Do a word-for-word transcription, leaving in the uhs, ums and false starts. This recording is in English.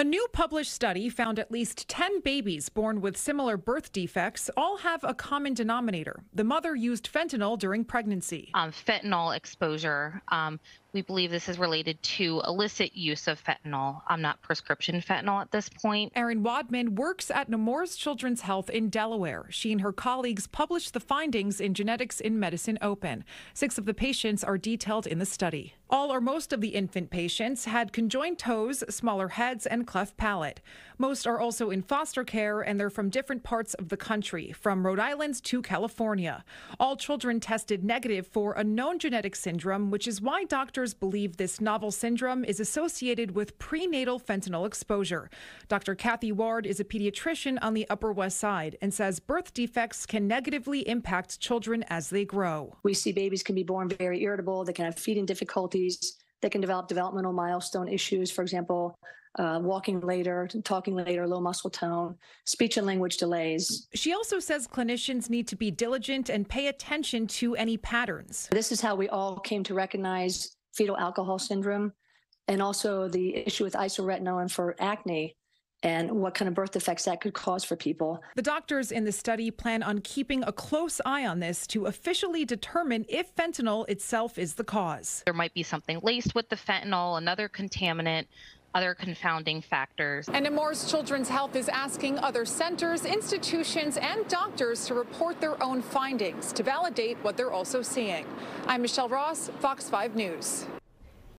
A new published study found at least ten babies born with similar birth defects all have a common denominator. The mother used fentanyl during pregnancy. Um, fentanyl exposure. Um, we believe this is related to illicit use of fentanyl, um, not prescription fentanyl at this point. Erin Wadman works at Nemours Children's Health in Delaware. She and her colleagues published the findings in Genetics in Medicine Open. Six of the patients are detailed in the study. All or most of the infant patients had conjoined toes, smaller heads, and cleft palate. Most are also in foster care, and they're from different parts of the country, from Rhode Island to California. All children tested negative for a known genetic syndrome, which is why doctors believe this novel syndrome is associated with prenatal fentanyl exposure. Doctor Kathy Ward is a pediatrician on the Upper West Side and says birth defects can negatively impact children as they grow. We see babies can be born very irritable. They can have feeding difficulties. They can develop developmental milestone issues, for example, uh, walking later, talking later, low muscle tone, speech and language delays. She also says clinicians need to be diligent and pay attention to any patterns. This is how we all came to recognize fetal alcohol syndrome and also the issue with isotretinoin for acne, and what kind of birth defects that could cause for people. The doctors in the study plan on keeping a close eye on this to officially determine if fentanyl itself is the cause. There might be something laced with the fentanyl, another contaminant, other confounding factors. And Nemours Children's Health is asking other centers, institutions, and doctors to report their own findings to validate what they're also seeing. I'm Michelle Ross, Fox five News.